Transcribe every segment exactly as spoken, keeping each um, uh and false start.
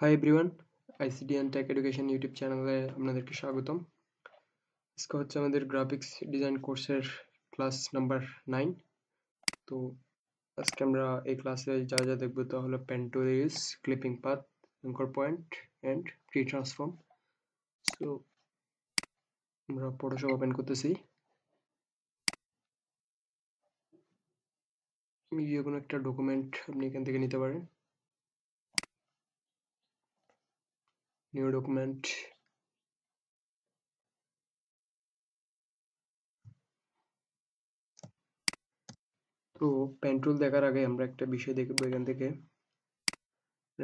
High everyone ICT and tech education YouTube channel आपनादेरके स्वागतम। इसका होच्छे आमादेर ग्राफिक्स डिजाइन कोर्सेर क्लास नम्बर नाइन। तो आजके आमरा एई क्लासे जा जा देखबो ता हलो pen to use, clipping path, anchor point and free transform. So आमरा फोटोशॉप ओपन करतेछि, ये कोनो एकटा डकुमेंट आपनि एखान थेके निते पारेन। न्यू डकुमेंट, तो पेन टुल देखार आगे आमरा एकटा विषय देखबो। एखान थेके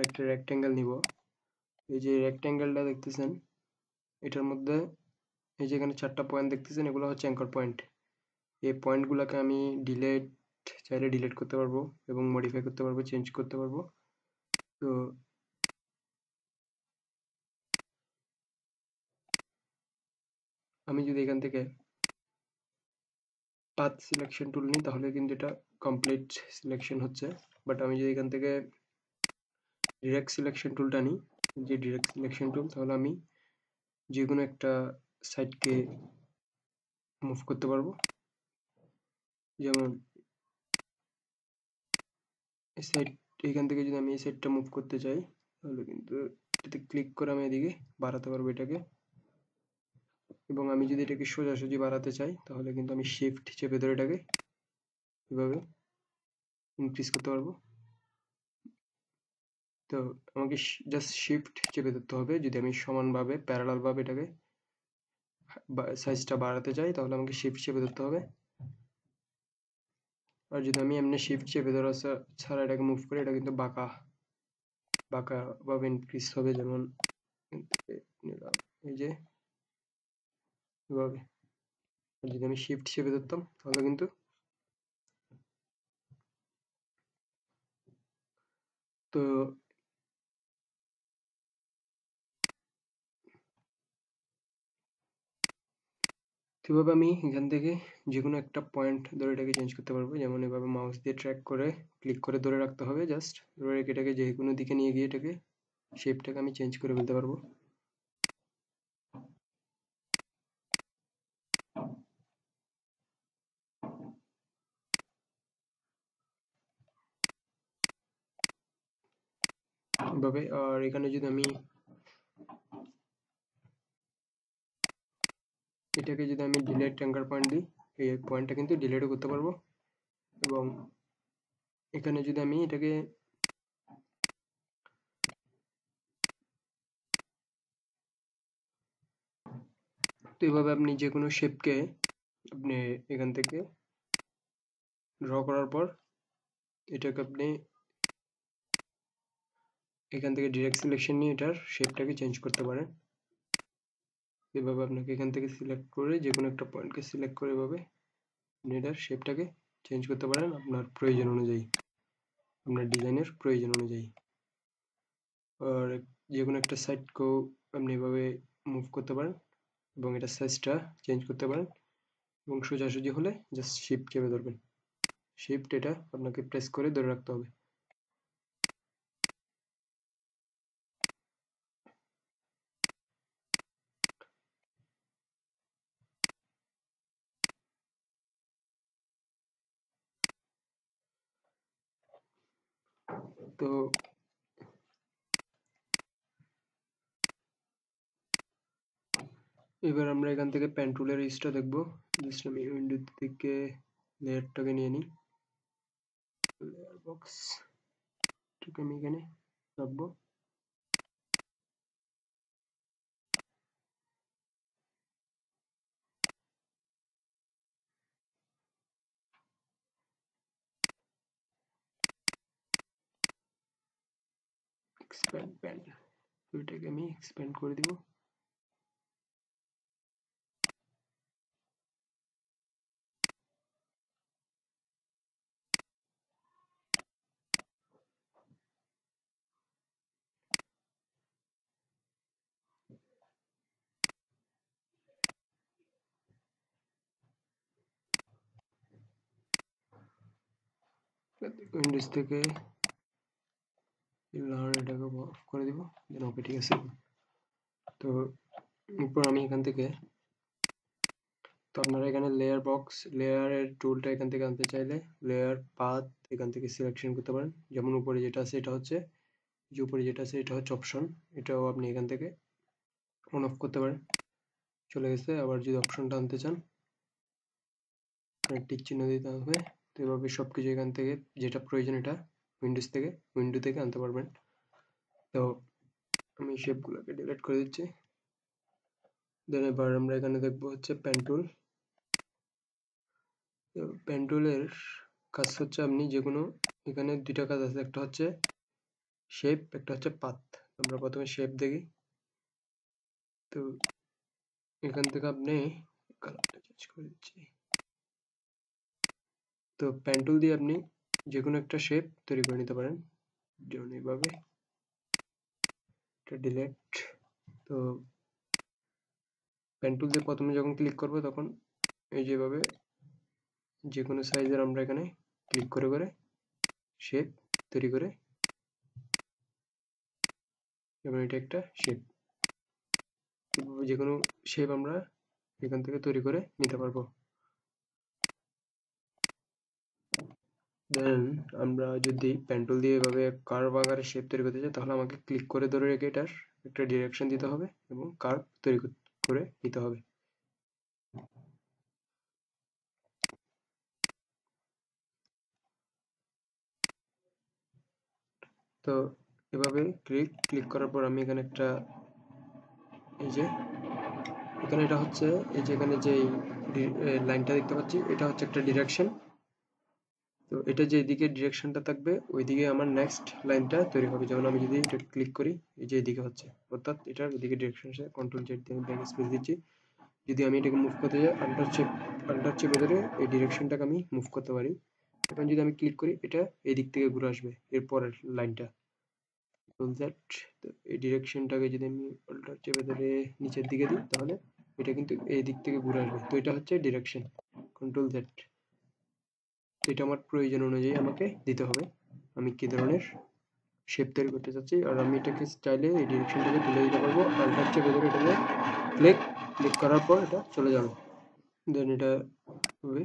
एकटा रेक्टेंगल निब। এই যে रेक्टेंगलটা দেখতেছেন এটার মধ্যে এই যে এখানে চারটা পয়েন্ট দেখতেছেন এগুলো হচ্ছে অ্যাঙ্কর পয়েন্ট। এই পয়েন্টগুলোকে আমি ডিলিট চাইলে ডিলিট করতে পারবো এবং মডিফাই করতে পারবো, চেঞ্জ করতে পারবো। তো আমি যদি এখান থেকে পাথ সিলেকশন টুল নিই তাহলে কিন্তু এটা কমপ্লিট সিলেকশন হচ্ছে। বাট আমি যদি এখান থেকে ডাইরেক্ট সিলেকশন টুলটা নিই, যে ডাইরেক্ট সিলেকশন টুল, তাহলে আমি যে কোনো একটা সাইডকে মুভ করতে পারবো। যেমন এই সাইড, এইখান থেকে যদি আমি এই সাইডটা মুভ করতে চাই তাহলে কিন্তু এটাতে ক্লিক করে আমি এদিকে বাড়াতে পারবো এটাকে। এবং আমি যদি এটাকে সোজাসুজি বাড়াতে চাই তাহলে কিন্তু আমি শিফট চেপে ধরে এটাকে এভাবে ইনক্রিজ করতে পারবো। তো আমাকে জাস্ট শিফট চেপে ধরতে হবে। যদি আমি সমানভাবে প্যারালালভাবে এটাকে সাইজটা বাড়াতে চাই তাহলে আমাকে শিফট চেপে ধরতে হবে। আর যদি আমি এমনি শিফট চেপে ধরা ছাড়া এটাকে মুভ করি এটা কিন্তু বাঁকা বাঁকা ভাবে ইনক্রিজ হবে। যেমন এই যে এভাবে যদি আমি শিফট চেপে ধরতাম তাহলে কিন্তু। তো কিভাবে আমি এখান থেকে যে কোনো একটা পয়েন্ট ধরে এটাকে চেঞ্জ করতে পারবো। যেমন এভাবে মাউস দিয়ে ট্র্যাক করে ক্লিক করে ধরে রাখতে হবে, জাস্ট ধরে রেখে এটাকে যে কোনো দিকে নিয়ে গিয়ে এটাকে শেপটাকে আমি চেঞ্জ করে ফেলতে পারবো। এভাবে। আর এখানে যদি আমি এটাকে যদি আমি ডিলিট অ্যাঙ্কর পয়েন্ট দিই এই পয়েন্টটা কিন্তু ডিলিটও করতে পারবো। এবং এখানে যদি আমি এটাকে তো এইভাবে আপনি যে কোনো শেপকে আপনি এখান থেকে ড্র করার পর এটাকে আপনি এখান থেকে ডাইরেক্ট সিলেকশন নিয়ে এটার শেপটাকে চেঞ্জ করতে পারেন। এভাবে আপনাকে এখান থেকে সিলেক্ট করে যে কোনো একটা পয়েন্টকে সিলেক্ট করে এভাবে এটার শেপটাকে চেঞ্জ করতে পারেন আপনার প্রয়োজন অনুযায়ী, আপনার ডিজাইনের প্রয়োজন অনুযায়ী। আর যে কোনো একটা সাইডকেও আপনি এভাবে মুভ করতে পারেন এবং এটার সাইজটা চেঞ্জ করতে পারেন। এবং সোজাসুজি হলে জাস্ট শিফট চেপে ধরবেন, শিফট এটা আপনাকে প্রেস করে ধরে রাখতে হবে। তো এবার আমরা এখান থেকে পেন টুলের ইস্টা দেখবো। জাস্ট আমি উইন্ডো থেকে লেয়ারটাকে নিয়ে নিই, লেয়ার বক্স ঠিক আমি এখানে রাখবো। expand band এটাকে আমি expand করে দিব। উইন্ডোজ থেকে লাল এটাকে অফ করে দিব। হবে ঠিক আছে। তো উপর আমি এখান থেকে তো আপনারা এখানে লেয়ার বক্স লেয়ারের টুলটা এখান থেকে আনতে চাইলে লেয়ার পাথ এখান থেকে সিলেকশন করতে পারেন। যেমন উপরে যেটা আছে এটা হচ্ছে যে উপরে যেটা আছে এটা হচ্ছে অপশন, এটাও আপনি এখান থেকে অন অফ করতে পারেন। চলে গেছে। আবার যদি অপশনটা আনতে চান টিক চিহ্ন দিতে হবে। তো এভাবে সবকিছু এখান থেকে যেটা প্রয়োজন এটা উইন্ডোজ থেকে উইন্ডো থেকে আনতে পারবেন। তো আমি শেপগুলোকে ডিলিট করে দিচ্ছি। দেন এবার আমরা এখানে দেখবো হচ্ছে পেন টুল। পেন টুলের কাজ হচ্ছে আপনি যে কোনো এখানে দুইটা কাজ আছে, একটা হচ্ছে শেপ একটা হচ্ছে পাথ। আমরা প্রথমে শেপ দেখি। তো এখান থেকে আপনি কালারটা চেঞ্জ করে দিচ্ছি। তো পেন টুল দিয়ে আপনি যে কোনো একটা শেপ তৈরি করে নিতে পারেন, যেমন এইভাবে এটা ডিলিট। তো পেন টুল দিয়ে প্রথমে যখন ক্লিক করব তখন এই যেভাবে যে কোনো সাইজের আমরা এখানে ক্লিক করে করে শেপ তৈরি করে, যেমন এটা একটা শেপ, যে কোনো শেপ আমরা এখান থেকে তৈরি করে নিতে পারবো। দেন আমরা যদি পেন টুল দিয়ে এভাবে কার্ভ আকারে শেপ তৈরি করতে চাই তাহলে আমাকে ক্লিক করে ধরে রেখে এটার একটা ডিরেকশন দিতে হবে এবং কার্ভ তৈরি করে নিতে হবে। তো এভাবে ক্লিক ক্লিক করার পর আমি এখানে একটা এই যে এখানে এটা হচ্ছে এই যে এখানে যে লাইনটা দেখতে পাচ্ছি এটা হচ্ছে একটা ডিরেকশন। তো এটা যেদিকে ডিরেকশনটা থাকবে ওইদিকে আমার নেক্সট লাইনটা তৈরি হবে। যেমন আমি যদি এটা ক্লিক করি এই যে এদিকে হচ্ছে, অর্থাৎ এটার ওইদিকে ডিরেকশন আছে। কন্ট্রোল জেড দিয়ে আমি ব্যাক স্পেস দিচ্ছি। যদি আমি এটাকে মুভ করতে যাই আন্ডার চেপ আন্ডার চেপে ধরে এই ডিরেকশনটাকে আমি মুভ করতে পারি। এখন যদি আমি ক্লিক করি এটা এই দিক থেকে ঘুরে আসবে এরপরের লাইনটা। তো এই ডিরেকশনটাকে যদি আমি আন্ডার চেপে ধরে নিচের দিকে দিই তাহলে এটা কিন্তু এই দিক থেকে ঘুরে আসবে। তো এটা হচ্ছে ডিরেকশন, কন্ট্রোল জেড। এটা আমার প্রয়োজন অনুযায়ী আমাকে দিতে হবে আমি কি ধরনের শেপ তৈরি করতে চাচ্ছি। আর আমি এটাকে চাইলে এই ডিরেকশনটাকে তুলে দিতে পারবো। আর হচ্ছে ভেতরে এটাকে ক্লিক ক্লিক করার পর এটা চলে যাবে। দেন এটা হবে।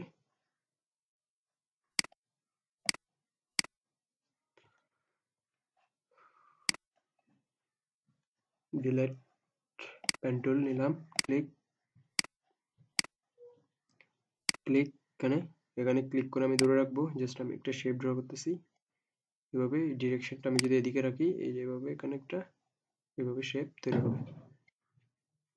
ডিলিট পেন টুল নিলাম, ক্লিক ক্লিক এখানে এখানে ক্লিক করে আমি ধরে রাখবো। জাস্ট আমি একটা শেপ ড্র করতেছি এভাবে। ডিরেকশনটা আমি যদি এদিকে রাখি এই যেভাবে এখানে একটা এভাবে শেপ তৈরি হবে।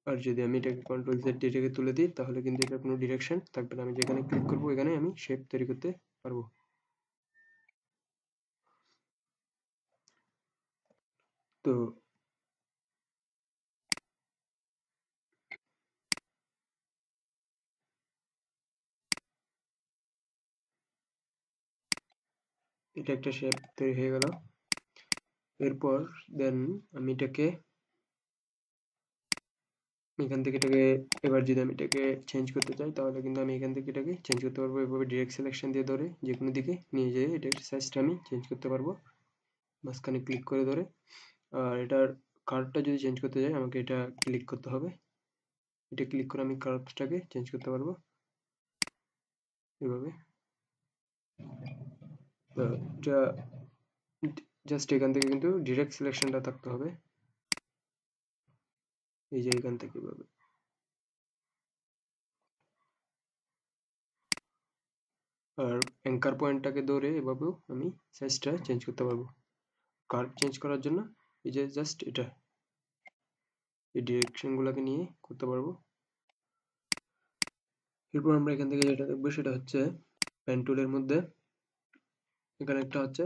আর যদি আমি এটাকে কন্ট্রোল জেড দিয়ে এটাকে তুলে দিই তাহলে কিন্তু এটা কোনো ডিরেকশন থাকবে না। আমি যেখানে ক্লিক করবো এখানে আমি শেপ তৈরি করতে পারবো। তো এটা একটা শেপ তৈরি হয়ে গেল। এরপর দেন আমি এটাকে এখান থেকে এটাকে এবার যদি আমি এটাকে চেঞ্জ করতে চাই তাহলে কিন্তু আমি এখান থেকে এটাকে চেঞ্জ করতে পারবো। এভাবে ডিরেক্ট সিলেকশন দিয়ে ধরে যে কোনো দিকে নিয়ে যেয়ে এটার সাইজটা আমি চেঞ্জ করতে পারবো মাঝখানে ক্লিক করে ধরে। আর এটার কার্ভটা যদি চেঞ্জ করতে চাই আমাকে এটা ক্লিক করতে হবে। এটা ক্লিক করে আমি কার্ভটাকে চেঞ্জ করতে পারবো এভাবে। তো এটা জাস্ট এখান থেকে কিন্তু ডিরেক্ট সিলেকশনটা থাকতে হবে এই যে এখান থেকে এভাবে। আর অ্যাঙ্কার পয়েন্টটাকে ধরে এভাবেও আমি সাইজটা চেঞ্জ করতে পারবো। কার্ভ চেঞ্জ করার জন্য এই যে জাস্ট এটা এই ডিরেকশনগুলোকে নিয়ে করতে পারবো। এরপর আমরা এখান থেকে যেটা দেখবো সেটা হচ্ছে পেন টুলের মধ্যে এখানে একটা হচ্ছে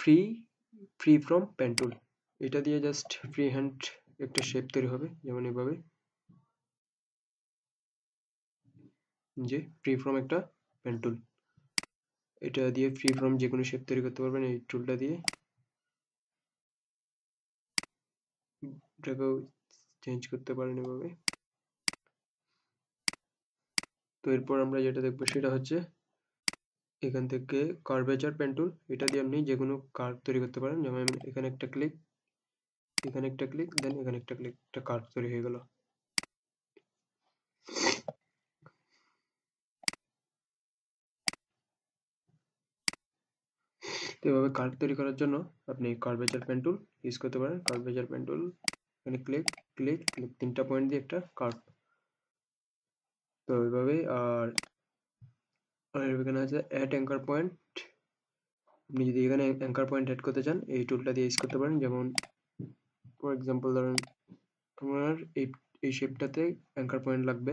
free free form pen tool. এটা দিয়ে জাস্ট ফ্রি হ্যান্ড একটা শেপ তৈরি হবে, যেমন এভাবে যে ফ্রি ফ্রম একটা পেন টুল। এটা দিয়ে ফ্রি ফ্রম যে কোনো শেপ তৈরি করতে পারবেন এই টুলটা দিয়ে। এটাকেও চেঞ্জ করতে পারেন এভাবে। তো এরপর আমরা যেটা দেখবো সেটা হচ্ছে এখান থেকে কার্ভেচার পেন টুল এটা দিয়ে আপনি যে কোনো কার্ভ তৈরি করতে পারেন। যেমন এখানে একটা ক্লিক, এখানে একটা ক্লিক, দেন এখানে একটা ক্লিক, একটা কার্ভ তৈরি হয়ে গেল। এভাবে কার্ভ তৈরি করার জন্য আপনি কার্ভেচার পেন টুল ইউজ করতে পারেন। কার্ভেচার পেন টুল এখানে ক্লিক ক্লিক ক্লিক তিনটা পয়েন্ট দিয়ে একটা কার্ভ। তো এইভাবে আর আর এখানে আছে অ্যাড অ্যাঙ্কার পয়েন্ট। আপনি যদি এখানে অ্যাঙ্কার পয়েন্ট অ্যাড করতে চান এই টুলটা দিয়ে ইউজ করতে পারেন। যেমন ফর এক্সাম্পল ধরেন তোমার এই এই শেপটাতে অ্যাঙ্কার পয়েন্ট লাগবে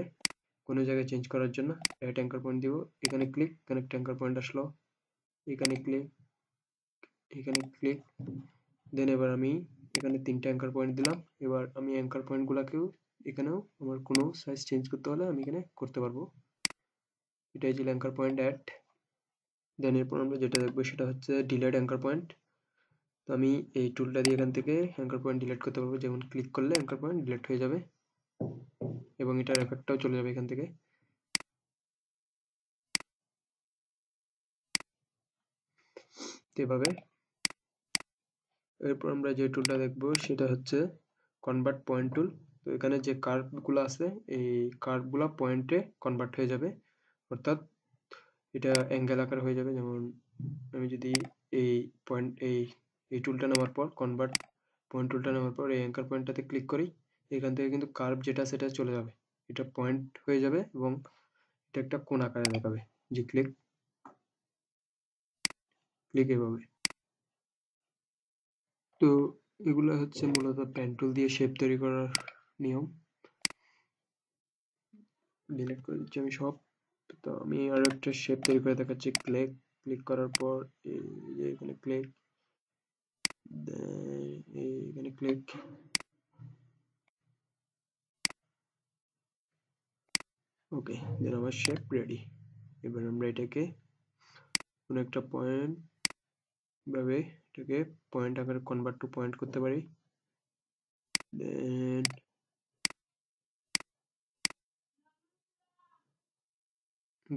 কোনো জায়গায় চেঞ্জ করার জন্য, অ্যাড অ্যাঙ্কার পয়েন্ট দিব। এখানে ক্লিক, এখানে একটা অ্যাঙ্কার পয়েন্ট আসলো, এখানে ক্লিক, এখানে ক্লিক, দেন এবার আমি এখানে তিনটা অ্যাঙ্কার পয়েন্ট দিলাম। এবার আমি অ্যাঙ্কার পয়েন্টগুলোকেও এখানেও আমার কোনো সাইজ চেঞ্জ করতে হলে আমি এখানে করতে পারবো। এটাই ছিল অ্যাঙ্কার পয়েন্ট অ্যাড। দেন এরপর আমরা যেটা দেখবো সেটা হচ্ছে ডিলেট অ্যাঙ্কার পয়েন্ট। তো আমি এই টুলটা দিয়ে এখান থেকে অ্যাঙ্কার পয়েন্ট ডিলেট করতে পারবো। যেমন ক্লিক করলে অ্যাঙ্কার পয়েন্ট ডিলেট হয়ে যাবে এবং এটার এফেক্টটাও চলে যাবে এখান থেকে। এভাবে এরপর আমরা যে টুলটা দেখবো সেটা হচ্ছে কনভার্ট পয়েন্ট টুল। তো এখানে যে কার্ভগুলো আছে এই কার্ভগুলো পয়েন্টে কনভার্ট হয়ে যাবে, অর্থাৎ এটা অ্যাঙ্গেল আকার হয়ে যাবে। যেমন আমি যদি এই পয়েন্ট এই এই টুলটা নেওয়ার পর কনভার্ট পয়েন্ট টুলটা নেওয়ার পর এই অ্যাঙ্কার পয়েন্টটাতে ক্লিক করি এখান থেকে কিন্তু কার্ভ যেটা সেটা চলে যাবে, এটা পয়েন্ট হয়ে যাবে এবং এটা একটা কোণ আকারে দেখাবে। যে ক্লিক ক্লিক এভাবে। তো এগুলো হচ্ছে মূলত পেন টুল দিয়ে শেপ তৈরি করার নিয়ম। ডিলিট করে দিচ্ছি আমি সব। তো আমি আর একটা শেপ তৈরি করে দেখাচ্ছি। ক্লিক ক্লিক করার পর এখানে ক্লিক, এখানে ক্লিক, ওকে, দেন আমার শেপ রেডি। এবার আমরা এটাকে কোনো একটা পয়েন্ট ভাবে এটাকে পয়েন্ট আকারে কনভার্ট টু পয়েন্ট করতে পারি। Then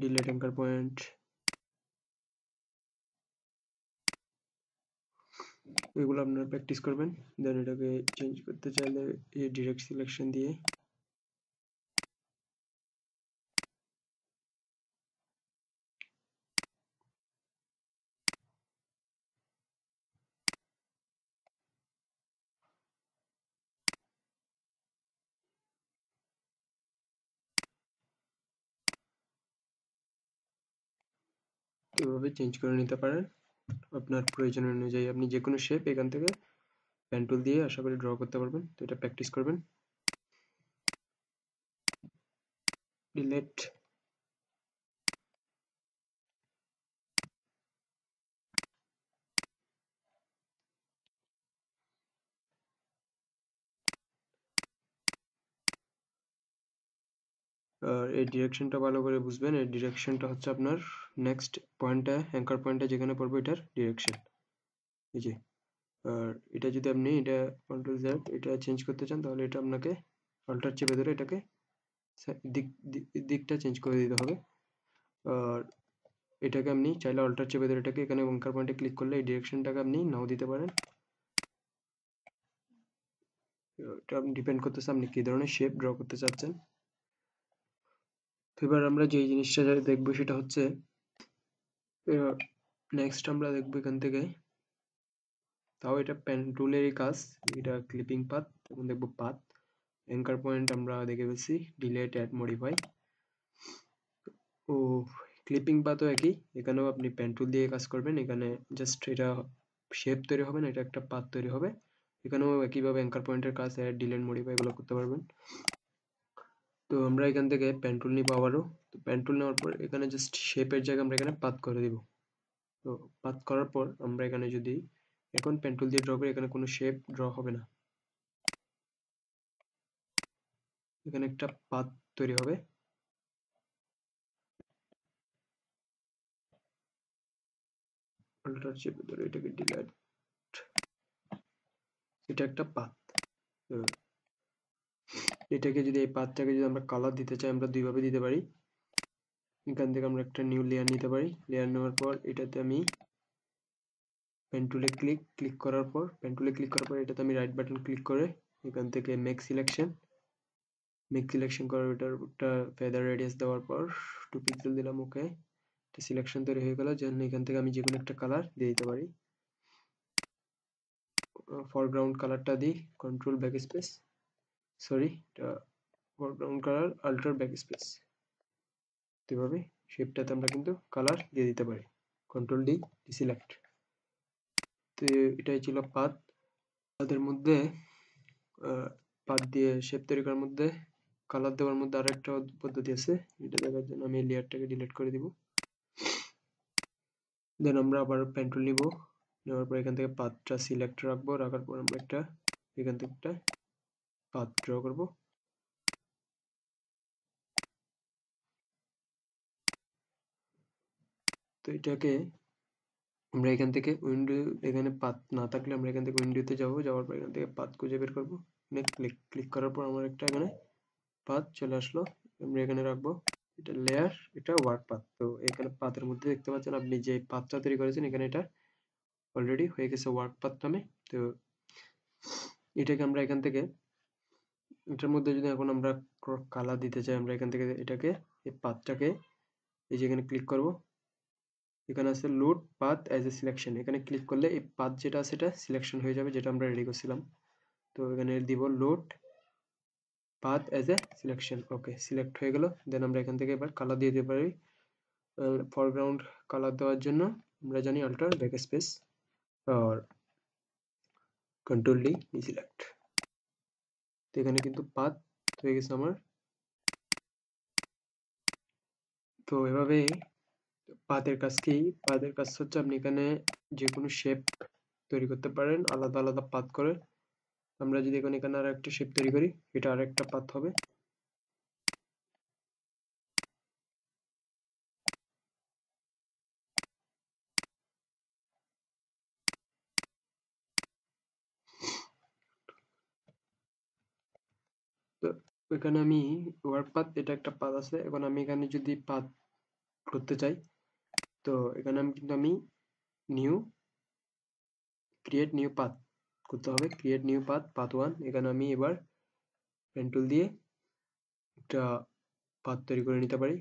delete anchor point. এগুলো আপনারা প্র্যাকটিস করবেন। দেন এটাকে চেঞ্জ করতে চাইলে এই ডিরেক্ট সিলেকশন দিয়ে এভাবে চেঞ্জ করে নিতে পারেন আপনার প্রয়োজন অনুযায়ী। আপনি যে কোনো শেপ এখান থেকে পেন টুল দিয়ে আশা করি ড্র করতে পারবেন। তো এটা প্র্যাকটিস করবেন। ডিলেট। আর এই ডিরেকশনটা ভালো করে বুঝবেন। এই ডিরেকশনটা হচ্ছে আপনার নেক্সট পয়েন্টটা অ্যাঙ্কার পয়েন্টটা যেখানে পড়বে এটার ডিরেকশন, এই যে। আর এটা যদি আপনি এটা কন্ট্রোল জেড এটা চেঞ্জ করতে চান তাহলে এটা আপনাকে অল্টার চেপে ধরে এটাকে দিক দিকটা চেঞ্জ করে দিতে হবে। আর এটাকে আপনি চাইলে অল্টার চেপে ধরে এটাকে এখানে অ্যাঙ্কার পয়েন্টে ক্লিক করলে এই ডিরেকশনটাকে আপনি নাও দিতে পারেন। এটা আপনি ডিপেন্ড করতেছে আপনি কী ধরনের শেপ ড্র করতে চাচ্ছেন। এবার আমরা যে জিনিসটা দেখবো সেটা হচ্ছে নেক্সট আমরা দেখবো এখান থেকে, তাও এটা পেন টুলেরই কাজ, এটা ক্লিপিং পাথ। এখন দেখবো পাথ। অ্যাঙ্কার পয়েন্ট আমরা দেখে ফেলছি, ডিলেট, অ্যাড, মডিফাই। ও ক্লিপিং পাথও একই, এখানেও আপনি পেন টুল দিয়ে কাজ করবেন। এখানে জাস্ট এটা শেপ তৈরি হবে না, এটা একটা পাথ তৈরি হবে। এখানেও একইভাবে অ্যাঙ্কার পয়েন্টের কাজ, অ্যাড, ডিলেট, মডিফাই এগুলো করতে পারবেন। তো আমরা এখান থেকে পেন টুল নিব আবারও। তো পেন টুল নেওয়ার পর এখানে জাস্ট শেপের জায়গায় আমরা এখানে পাথ করে দিব। তো পাথ করার পর আমরা এখানে যদি এখন পেন টুল দিয়ে ড্র করি এখানে কোনো শেপ ড্র হবে না, এখানে একটা পাথ তৈরি হবে। অল্টার চেপে ধরে এটাকে ডিলিট, এটা একটা পাথ। এটাকে যদি এই পাথটাকে যদি আমরা কালার দিতে চাই আমরা দুইভাবে দিতে পারি। এখান থেকে আমরা একটা নিউ লেয়ার নিতে পারি। লেয়ার নেওয়ার পর এটাতে আমি পেন টুলে ক্লিক ক্লিক করার পর পেন টুলে ক্লিক করার পর এটাতে আমি রাইট বাটন ক্লিক করে এখান থেকে মেক সিলেকশন মেক সিলেকশন করার এটার একটা ফেদার রেডিয়াস দেওয়ার পর টু পিক্সেল দিলাম। ওকে, এটা সিলেকশন তৈরি হয়ে গেল। যেন এখান থেকে আমি যে কোনো একটা কালার দিয়ে দিতে পারি। ফরগ্রাউন্ড কালারটা দিই, কন্ট্রোল ব্যাক স্পেস, সরি এটা foreground colour alter back space. এভাবে শেপটাতে আমরা কিন্তু কালার দিয়ে দিতে পারি। Control D deselect. তো এটাই ছিল পাথ। পাথের মধ্যে পাথ দিয়ে শেপ তৈরি করার মধ্যে কালার দেওয়ার মধ্যে আরেকটা পদ্ধতি আছে। এটা দেখার জন্য আমি লেয়ারটাকে ডিলিট করে দিব। দেন আমরা আবার পেন্টুল নিব, নেওয়ার পর এখান থেকে পাথটা সিলেক্ট রাখবো। রাখার পর আমরা একটা এখান থেকে একটা পাথ ড্র করবো। তো এটাকে আমরা এখান থেকে উইন্ডো, এখানে পাথ না থাকলে আমরা এখান থেকে উইন্ডোতে যাব, যাওয়ার পর এখান থেকে পাথ খুঁজে বের করবো। ক্লিক ক্লিক করার পর আমার একটা এখানে পাথ চলে আসলো, আমরা এখানে রাখবো। এটা লেয়ার, এটা ওয়ার্ক পাথ। তো এখানে পাথের মধ্যে দেখতে পাচ্ছেন আপনি যে পাথটা তৈরি করেছেন এখানে এটা অলরেডি হয়ে গেছে ওয়ার্ক পাথ নামে। তো এটাকে আমরা এখান থেকে এটার মধ্যে যদি এখন আমরা কালার দিতে চাই, আমরা এখান থেকে এটাকে এই পাথটাকে এই যে এখানে ক্লিক করবো। এখানে আছে load path as a selection, এখানে ক্লিক করলে এই পাথ যেটা আছে এটা সিলেকশন হয়ে যাবে, যেটা আমরা রেডি করছিলাম। তো এখানে দিব load path as a selection. Okay, select হয়ে গেল। দেন আমরা এখান থেকে এবার কালার দিয়ে দিতে পারি। ফরগ্রাউন্ড কালার দেওয়ার জন্য আমরা জানি আল্টার ব্যাক স্পেস আর কন্ট্রোল ডি সিলেক্ট। তো এখানে কিন্তু পাথ হয়ে গেছে আমার। তো এভাবে পাথের কাজ কি? পাথের কাজ হচ্ছে আপনি এখানে যে কোনো শেপ তৈরি করতে পারেন আলাদা আলাদা পাথ করে। আমরা যদি এখন এখানে আর একটা শেপ তৈরি করি, এটা আর একটা পাথ হবে। তো এখানে আমি ওয়ার্ক পাথ, এটা একটা পাথ আছে। এখন আমি এখানে যদি পাথ করতে চাই, তো এখানে আমি কিন্তু আমি নিউ ক্রিয়েট নিউ পাথ করতে হবে। Create new path path one. এখানে আমি এবার পেন টুল দিয়ে একটা পাথ তৈরি করে নিতে পারি।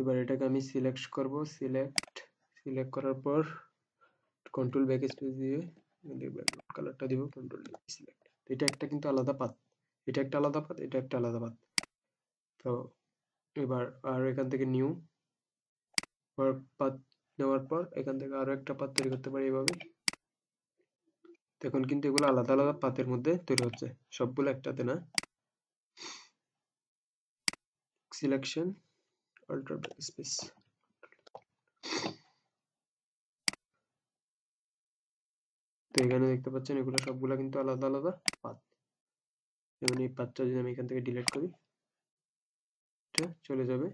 এবার এটাকে আমি সিলেক্ট করব। সিলেক্ট সিলেক্ট করার পর কন্ট্রোল ব্যাক স্পেস দিয়ে কালারটা দিব, কন্ট্রোল সিলেক্ট। এটা একটা কিন্তু আলাদা পাথ, এটা একটা আলাদা পাথ, এটা একটা আলাদা পাথ। তো এবার আর এখান থেকে নিউ ওয়ার্ক পাথ নেওয়ার পর এখান থেকে আরো একটা পাথ তৈরি করতে পারি এভাবে। এখন কিন্তু এগুলো আলাদা আলাদা পাথের মধ্যে তৈরি হচ্ছে, সবগুলো একটাতে না। Selection alter space. তো এখানে দেখতে পাচ্ছেন এগুলো সবগুলা কিন্তু আলাদা আলাদা পাথ। যেমন এই পাথটা যদি আমি এখান থেকে ডিলিট করি, এটা চলে যাবে।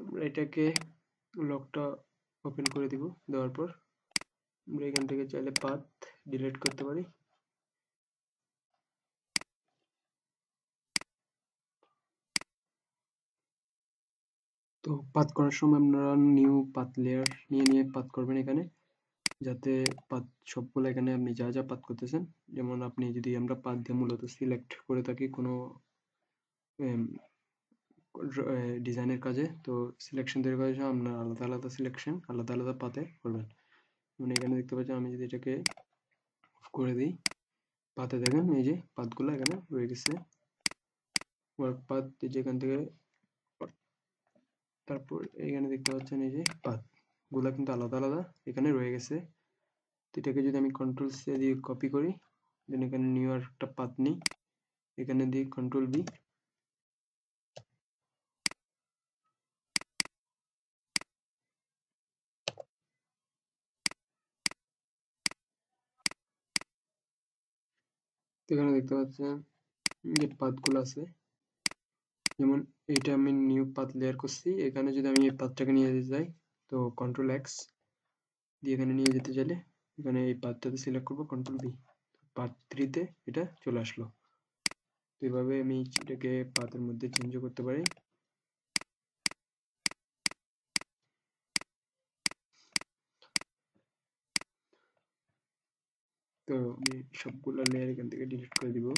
আমরা এটাকে লকটা ওপেন করে দিব। দেওয়ার পর আমরা এখান থেকে চাইলে পাথ ডিলিট করতে পারি। তো পাথ করার সময় আপনারা নিউ পাথ লেয়ার নিয়ে নিয়ে পাথ করবেন এখানে, যাতে পাথ সবগুলো এখানে আপনি যা যা পাথ করতেছেন, যেমন আপনি যদি আমরা পাথ দিয়ে মূলত সিলেক্ট করে থাকি কোনো ডিজাইনের কাজে, তো সিলেকশন তৈরি করার সময় আপনার আলাদা আলাদা সিলেকশন আলাদা আলাদা পাথে করবেন। মানে এখানে দেখতে পাচ্ছেন আমি যদি এটাকে অফ করে দিই, পাথে দেখেন এই যে পাথগুলো এখানে রয়ে গেছে। ওয়ার্ক পাথ যেখান থেকে, তারপর এখানে দেখতে পাচ্ছেন এই যে পাথ গুলা কিন্তু আলাদা আলাদা এখানে রয়ে গেছে। এটাকে যদি আমি কন্ট্রোল সি দিয়ে কপি করি, দেন এখানে নিউ আর একটা পাথ নিই, এখানে দিয়ে কন্ট্রোল বি, এখানে দেখতে পাচ্ছেন যে পাথ গুলো আছে যেমন এটা আমি নিউ পাথ লেয়ার করছি, এখানে যদি আমি এই পাথটাকে নিয়ে যেতে চাই তো কন্ট্রোল এক্স দিয়ে এখানে নিয়ে যেতে চাইলে এখানে এই পাথটাতে সিলেক্ট করব কন্ট্রোল বি, পাথ তিন তে এটা চলে আসলো। তো এইভাবে আমি এটাকে পাথের মধ্যে চেঞ্জ করতে পারি। তো আমি সবগুলো লেয়ার এখান থেকে ডিলিট করে দিব।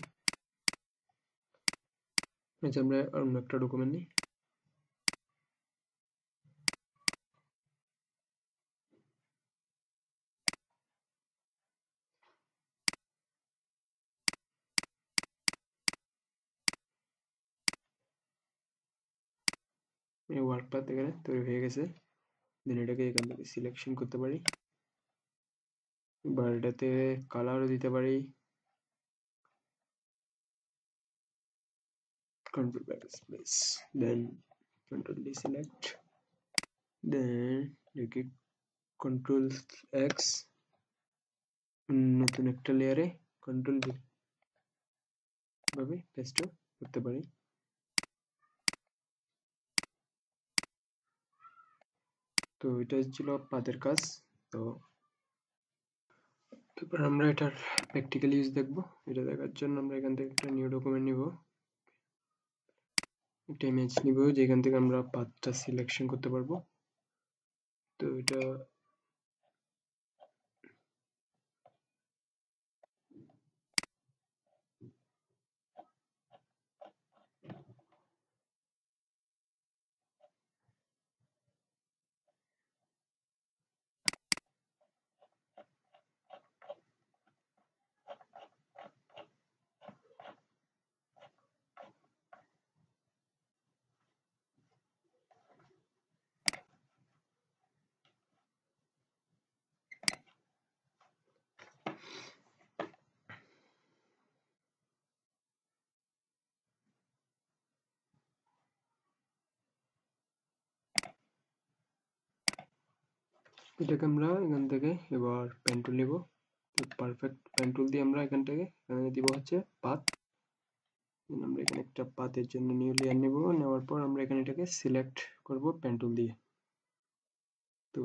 আচ্ছা আমরা অন্য একটা ডকুমেন্ট নিই। এই ওয়ার্ক পাথ এখানে তৈরি হয়ে গেছে, দেন এটাকে এখান থেকে সিলেকশন করতে পারি, এবার এটাতে কালারও দিতে পারি, control brackets place, then control deselect, then you get control x নতুন একটা লেয়ারে control b ভাবে পেস্ট করতে পারি। তো এটা ছিল পাথের কাজ। তো তারপর আমরা এটার প্র্যাকটিক্যাল ইউজ দেখবো। এটা দেখার জন্য আমরা এখান থেকে একটা নিউ ডকুমেন্ট নিব, একটা ইমেজ নিব যেখান থেকে আমরা পাথটা সিলেকশন করতে পারবো। তো এটা এটাকে আমরা এখান থেকে এবার পেন টুল নিব। তো পারফেক্ট পেন টুল দিয়ে আমরা এখান থেকে এখানে দিব হচ্ছে পাথ। আমরা এখানে একটা পাথের জন্য নিউ লেয়ার নেব, নেওয়ার পর আমরা এখানে এটাকে সিলেক্ট করব পেন টুল দিয়ে। তো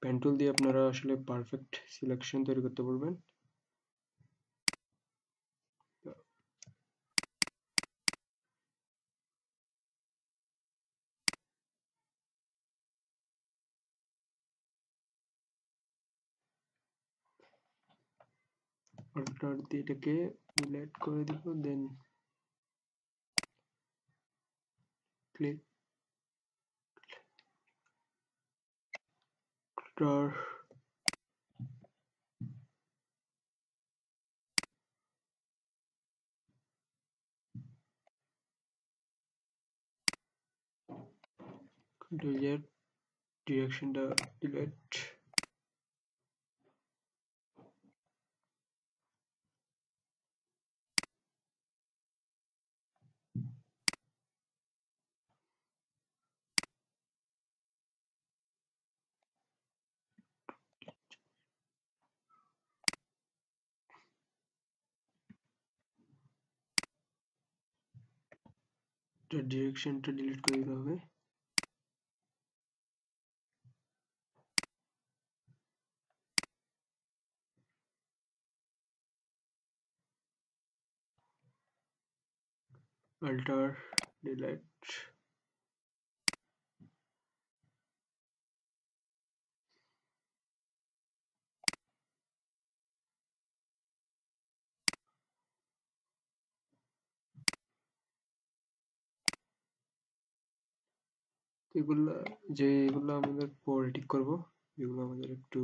পেন টুল দিয়ে আপনারা আসলে পারফেক্ট সিলেকশন তৈরি করতে পারবেন। অল্টার দিয়ে এটাকে ডিলিট করে দিব, দেন ক্লিক অল্টার ডিলিট ডিরেকশনটা ডিলিট। तो डायरेक्शन तो डिलीट कर दिया है। अल्टर डिलीट এগুলা যেগুলো আমাদের পরে ঠিক করবো, এগুলো আমাদের একটু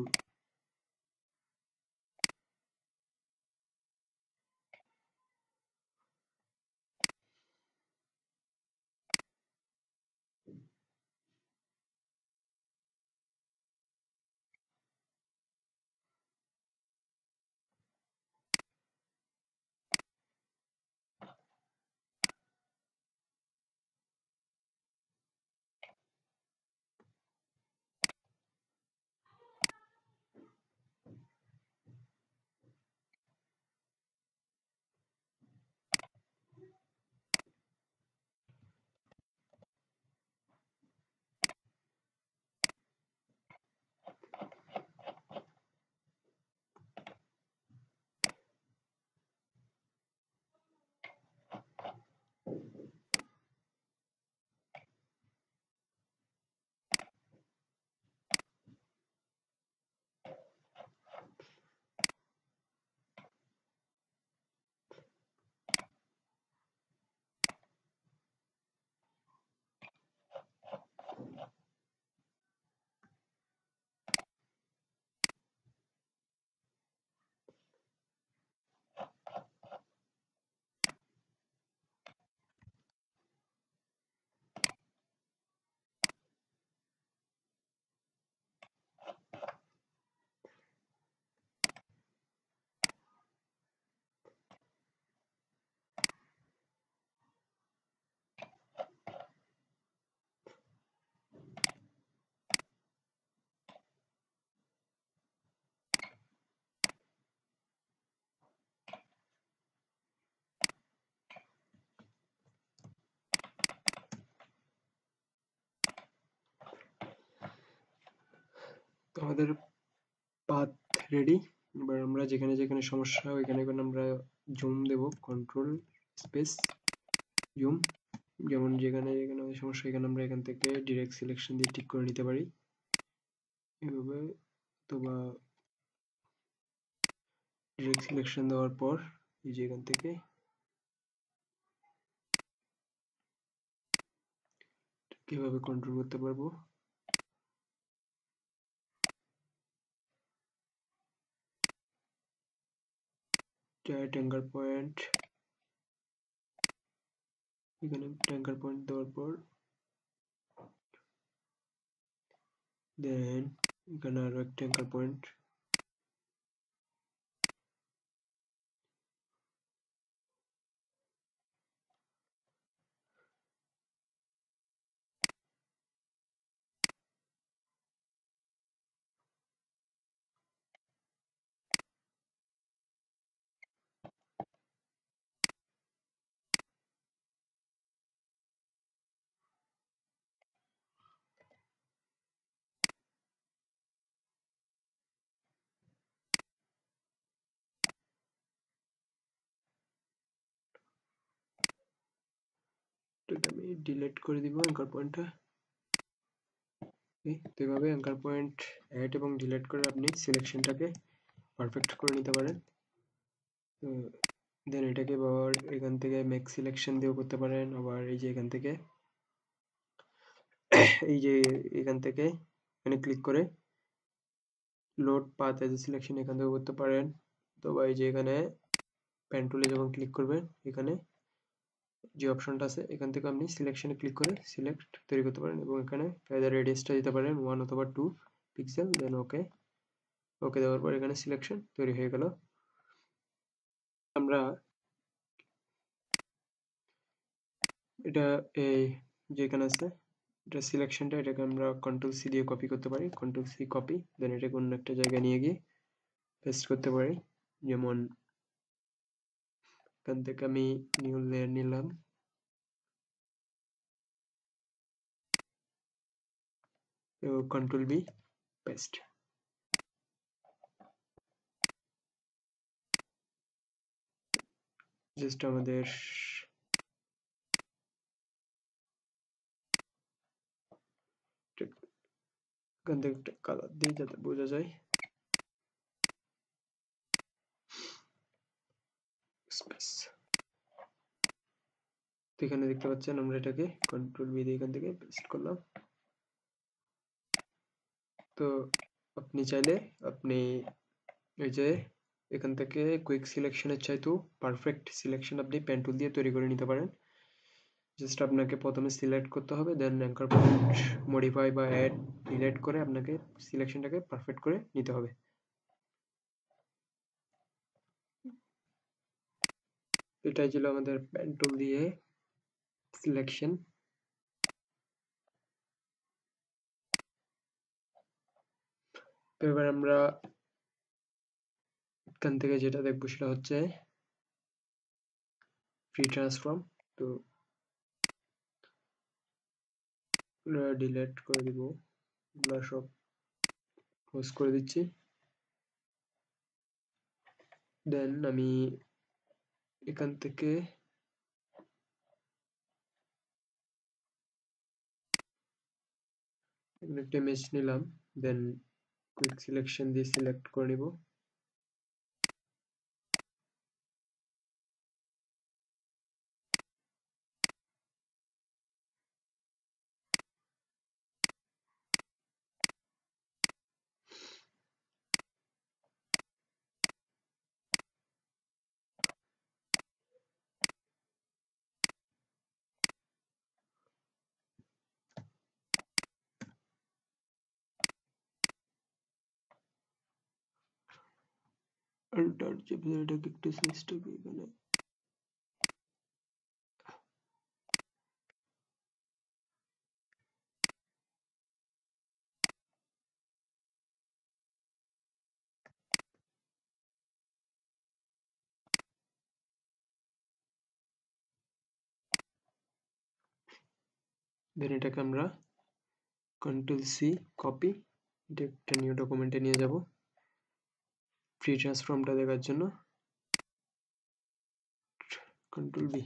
আমাদের পাথ রেডি। এবার আমরা যেখানে যেখানে সমস্যা ওইখানে কোন আমরা জুম দেব, কন্ট্রোল স্পেস জুম। যেমন যেখানে যেখানে সমস্যা এখানে আমরা এখান থেকে ডাইরেক্ট সিলেকশন দিয়ে ঠিক করে নিতে পারি এইভাবে, অথবা ডাইরেক্ট সিলেকশন দেওয়ার পর এই যে এখান থেকে কিভাবে কন্ট্রোল করতে পারবো। ট্যাঙ্গার পয়েন্ট, এখানে ট্যাঙ্গার পয়েন্ট দেওয়ার পর দেন এখানে আরো একটা ট্যাঙ্গার পয়েন্ট, আমি ডিলিট করে দিব অ্যাঙ্কার পয়েন্টটা। তো এইভাবে অ্যাঙ্কার পয়েন্ট অ্যাড এবং ডিলিট করে আপনি সিলেকশনটাকে পারফেক্ট করে নিতে পারেন। তো দেন এটাকে আবার এখান থেকে মেক সিলেকশন দিয়েও করতে পারেন, আবার এই যে এখান থেকে এই যে এখান থেকে এখানে ক্লিক করে লোড পাথ এজ সিলেকশন এখান থেকে করতে পারেন। তো বা এই যে এখানে পেন টুলে যখন ক্লিক করবেন এখানে যে অপশনটা আছে এখান থেকে আপনি সিলেকশনে ক্লিক করে সিলেক্ট তৈরি করতে পারেন এবং এখানে ফেদার রেডিয়াসটা দিতে পারেন ওয়ান অথবা টু পিক্সেল। দেন ওকে ওকে দেওয়ার পর এখানে সিলেকশন তৈরি হয়ে গেল। আমরা এটা এই যে এখানে আছে এটা সিলেকশনটা, এটাকে আমরা কন্ট্রোল সি দিয়ে কপি করতে পারি, কন্ট্রোল সি কপি। দেন এটাকে অন্য একটা জায়গায় নিয়ে গিয়ে পেস্ট করতে পারি, যেমন এখান থেকে আমি নিউ লেয়ার নিলাম, কন্ট্রোল বি পেস্ট। জাস্ট আমাদের এখান থেকে একটা কালার দিয়ে যাতে বোঝা যায়। তো এখানে দেখতে পাচ্ছেন আমরা এটাকে কন্ট্রোল বি দিয়ে এখান থেকে পেস্ট করলাম। তো আপনি চাইলে আপনি এই যে এখান থেকে কুইক সিলেকশনের চাইতেও পারফেক্ট সিলেকশন আপনি পেন টুল দিয়ে তৈরি করে নিতে পারেন। জাস্ট আপনাকে প্রথমে সিলেক্ট করতে হবে, দেন অ্যাঙ্কার পয়েন্ট মডিফাই বা অ্যাড ডিলিট করে আপনাকে সিলেকশনটাকে পারফেক্ট করে নিতে হবে। এটাই ছিল আমাদের পেন টুল দিয়ে সিলেকশন। তো এবার আমরা এখান থেকে যেটা দেখবো সেটা হচ্ছে ফ্রি ট্রান্সফর্ম। তো ডিলেট করে দিব, এগুলো সব ক্লোজ করে দিচ্ছি। দেন আমি এখান থেকে একটা ইমেজ নিলাম, দেন কুইক সিলেকশন দিয়ে সিলেক্ট করে নিব। আল্টার চেপে এটাকে একটু সিস্টেম এখানে দেন এটাকে আমরা কন্ট্রোল সি কপি এটা একটা নিউ ডকুমেন্টে নিয়ে যাব ফ্রি ট্রান্সফর্মটা দেখার জন্য কন্ট্রোল বি।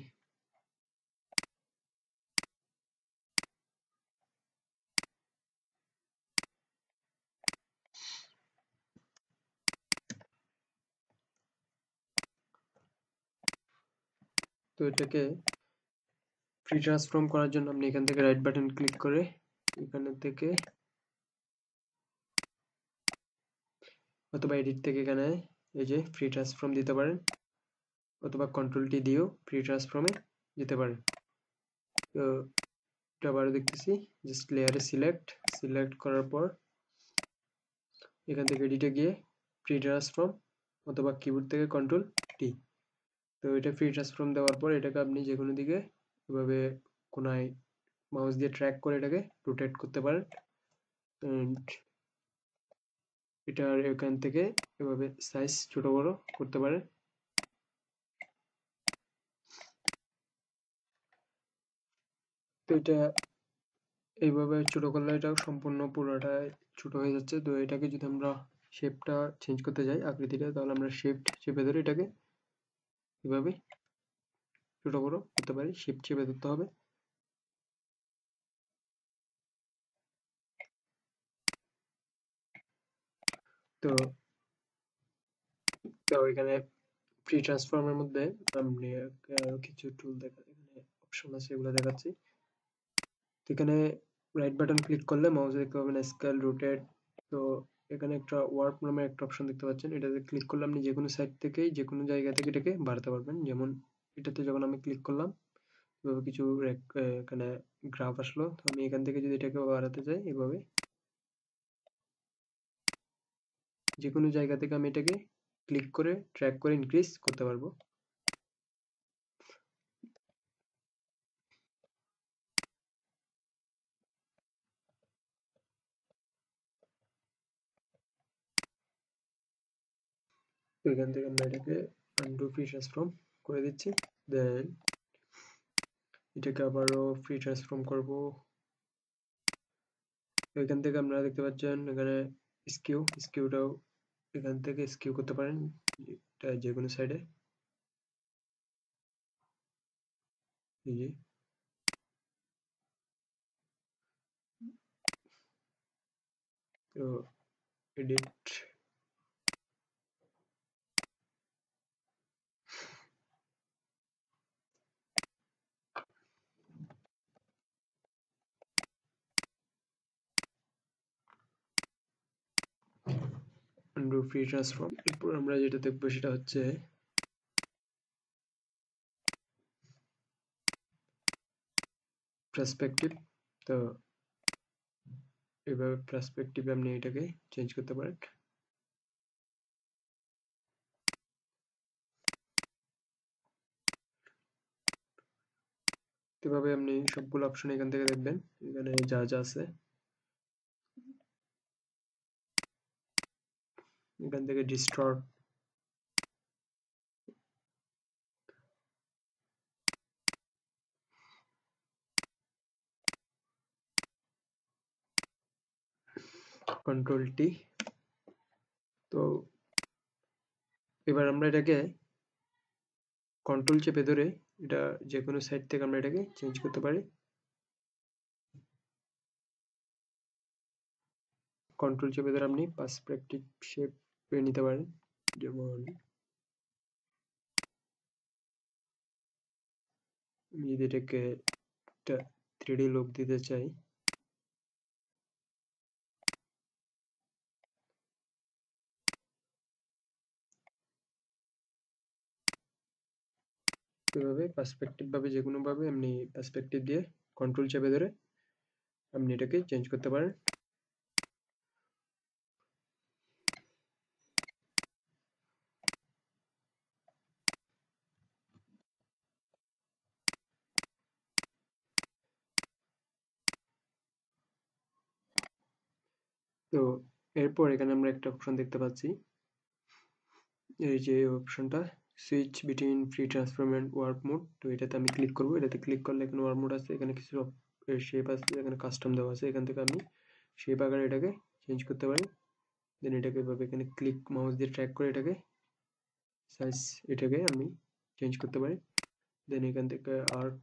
তো এটাকে ফ্রি ট্রান্সফর্ম করার জন্য আপনি এখান থেকে রাইট বাটন ক্লিক করে এখান থেকে অথবা এডিট থেকে এখানে এই যে ফ্রি ট্রান্সফর্ম দিতে পারেন অথবা কন্ট্রোল টি দিয়েও ফ্রি ট্রান্সফর্মে যেতে পারেন। তো এটা আবারও দেখতেছি জাস্ট লেয়ারে সিলেক্ট সিলেক্ট করার পর এখান থেকে এডিটে গিয়ে ফ্রি ট্রান্সফর্ম অথবা কিবোর্ড থেকে কন্ট্রোল টি। তো এটা ফ্রি ট্রান্সফর্ম দেওয়ার পর এটাকে আপনি যে কোনো দিকে এভাবে কোনায় মাউস দিয়ে ট্র্যাক করে এটাকে রোটেট করতে পারেন। এটার এখান থেকে এভাবে সাইজ ছোট বড় করতে পারেন। তো এটা এইভাবে ছোট করলে এটা সম্পূর্ণ পুরোটা ছোট হয়ে যাচ্ছে। তো এটাকে যদি আমরা শেপটা চেঞ্জ করতে যাই আকৃতিটা তাহলে আমরা শেপট চেপে ধরে এটাকে এভাবে ছোট বড় করতে পারি। শেপ চেপে ধরতে হবে। তো তো এখানে ফ্রি ট্রান্সফর্মের মধ্যে আপনি আরো কিছু টুল দেখা এখানে অপশন আছে এগুলো দেখাচ্ছি। তো এখানে রাইট বাটন ক্লিক করলে মাউসে দেখতে পাবেন স্কেল রোটেট। তো এখানে একটা ওয়ার্প নামে একটা অপশন দেখতে পাচ্ছেন, এটাতে ক্লিক করলে আপনি যে কোনো সাইড থেকে যে কোনো জায়গা থেকে এটাকে বাড়াতে পারবেন। যেমন এটাতে যখন আমি ক্লিক করলাম এভাবে কিছু এখানে গ্রাফ আসলো। তো আমি এখান থেকে যদি এটাকে বাড়াতে চাই এভাবে যে কোনো জায়গা থেকে আমি এটাকে ক্লিক করে ট্র্যাক করে ইনক্রিজ করতে পারবো। এখান থেকে আমরা এটাকে আনডু ফ্রি ট্রান্সফর্ম করে দিচ্ছি, দেন এটাকে আবারও ফ্রি ট্রান্সফর্ম করব। এখান থেকে আপনারা দেখতে পাচ্ছেন এখানে স্কিউ স্কিউটাও এখান থেকে স্কিউ করতে পারেন এটা যে কোনো সাইডে। তো এডিট আনডু ফ্রি ট্রান্সফর্ম। এরপর আমরা যেটা দেখবো সেটা হচ্ছে পার্সপেক্টিভ। তো এভাবে পার্সপেক্টিভ আপনি এটাকে চেঞ্জ করতে পারেন। এভাবে আপনি সবগুলো অপশন এখান থেকে দেখবেন এখানে যা যা আছে। এখান থেকে ডিস্টর্ট কন্ট্রোল টি। তো এবার আমরা এটাকে কন্ট্রোল চেপে ধরে এটা যে কোনো সাইড থেকে আমরা এটাকে চেঞ্জ করতে পারি। কন্ট্রোল চেপে ধরে আপনি পার্সপেক্টিভ শেপ পেয়ে নিতে পারেন। যেমন আমি যদি এটাকে একটা থ্রিডি লুক দিতে চাই এভাবে পার্সপেক্টিভ ভাবে যে কোনো ভাবে আপনি পার্সপেক্টিভ দিয়ে কন্ট্রোল চেপে ধরে আপনি এটাকে চেঞ্জ করতে পারেন। তো এরপর এখানে আমরা একটা অপশন দেখতে পাচ্ছি এই যে অপশনটা switch between free transform and work mode. তো এটাতে আমি ক্লিক করব। এটাতে ক্লিক করলে এখানে ওয়ার্ক মোড আছে, এখানে কিছু শেপ আছে, এখানে কাস্টম দেওয়া আছে। এখান থেকে আপনি শেপ আকারে এটাকে চেঞ্জ করতে পারেন। দেন এটাকে এভাবে এখানে ক্লিক মাউস দিয়ে ট্র্যাক করে এটাকে সাইজ এটাকে আমি চেঞ্জ করতে পারি। দেন এখান থেকে আর্ক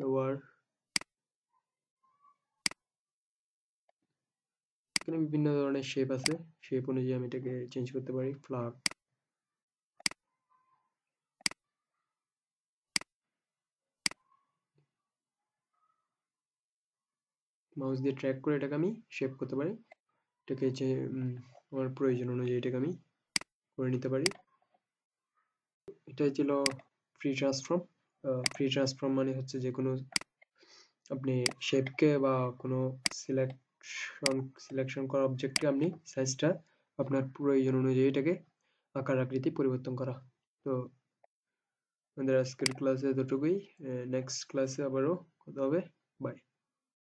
লোয়ার এখানে বিভিন্ন ধরনের শেপ আছে, শেপ অনুযায়ী আমি এটাকে চেঞ্জ করতে পারি। ফ্লাগ মাউস দিয়ে ট্র্যাক করে এটাকে আমি শেপ করতে পারি, এটাকে যে আমার প্রয়োজন অনুযায়ী এটাকে আমি করে নিতে পারি। এটাই ছিল ফ্রি ট্রান্সফর্ম। ফ্রি ট্রান্সফর্ম মানে হচ্ছে যে কোনো আপনি শেপকে বা কোনো সিলেকশন সিলেকশন করা অবজেক্টকে আপনি সাইজটা আপনার প্রয়োজন অনুযায়ী এটাকে আকার আকৃতি পরিবর্তন করা। তো আমাদের আজকের ক্লাসে এতটুকুই, নেক্সট ক্লাসে আবারও কথা হবে। বাই।